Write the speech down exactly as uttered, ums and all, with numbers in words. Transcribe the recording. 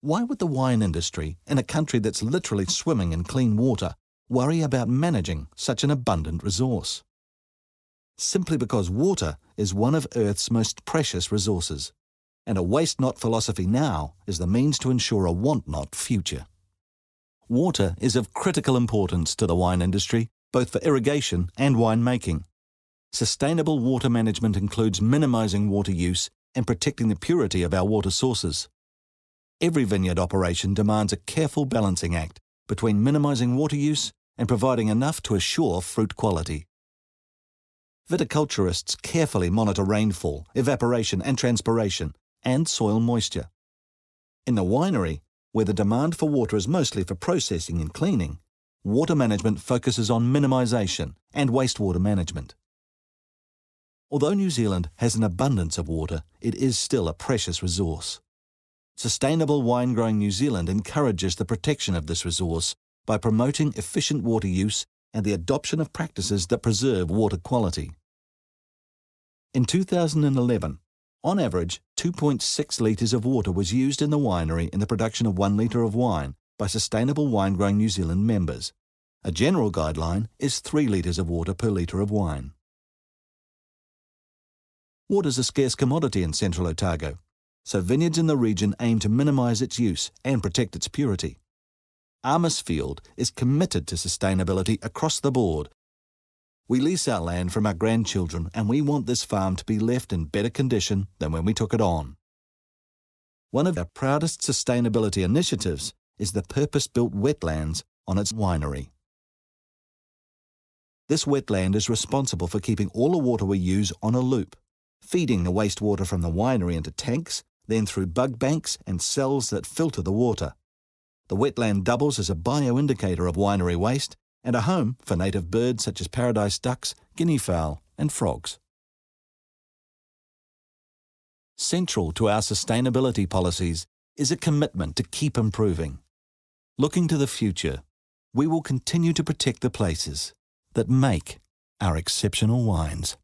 Why would the wine industry, in a country that's literally swimming in clean water, worry about managing such an abundant resource? Simply because water is one of Earth's most precious resources, and a waste-not philosophy now is the means to ensure a want-not future. Water is of critical importance to the wine industry, both for irrigation and winemaking. Sustainable water management includes minimising water use and protecting the purity of our water sources. Every vineyard operation demands a careful balancing act between minimising water use and providing enough to assure fruit quality. Viticulturists carefully monitor rainfall, evaporation and transpiration, and soil moisture. In the winery, where the demand for water is mostly for processing and cleaning, water management focuses on minimisation and wastewater management. Although New Zealand has an abundance of water, it is still a precious resource. Sustainable Wine Growing New Zealand encourages the protection of this resource by promoting efficient water use and the adoption of practices that preserve water quality. In two thousand eleven, on average, two point six litres of water was used in the winery in the production of one litre of wine by Sustainable Wine Growing New Zealand members. A general guideline is three litres of water per litre of wine. Water is a scarce commodity in central Otago, so vineyards in the region aim to minimise its use and protect its purity. Amisfield is committed to sustainability across the board. We lease our land from our grandchildren, and we want this farm to be left in better condition than when we took it on. One of our proudest sustainability initiatives is the purpose-built wetlands on its winery. This wetland is responsible for keeping all the water we use on a loop, feeding the wastewater from the winery into tanks, then through bug banks and cells that filter the water. The wetland doubles as a bioindicator of winery waste and a home for native birds such as paradise ducks, guinea fowl and frogs. Central to our sustainability policies is a commitment to keep improving. Looking to the future, we will continue to protect the places that make our exceptional wines.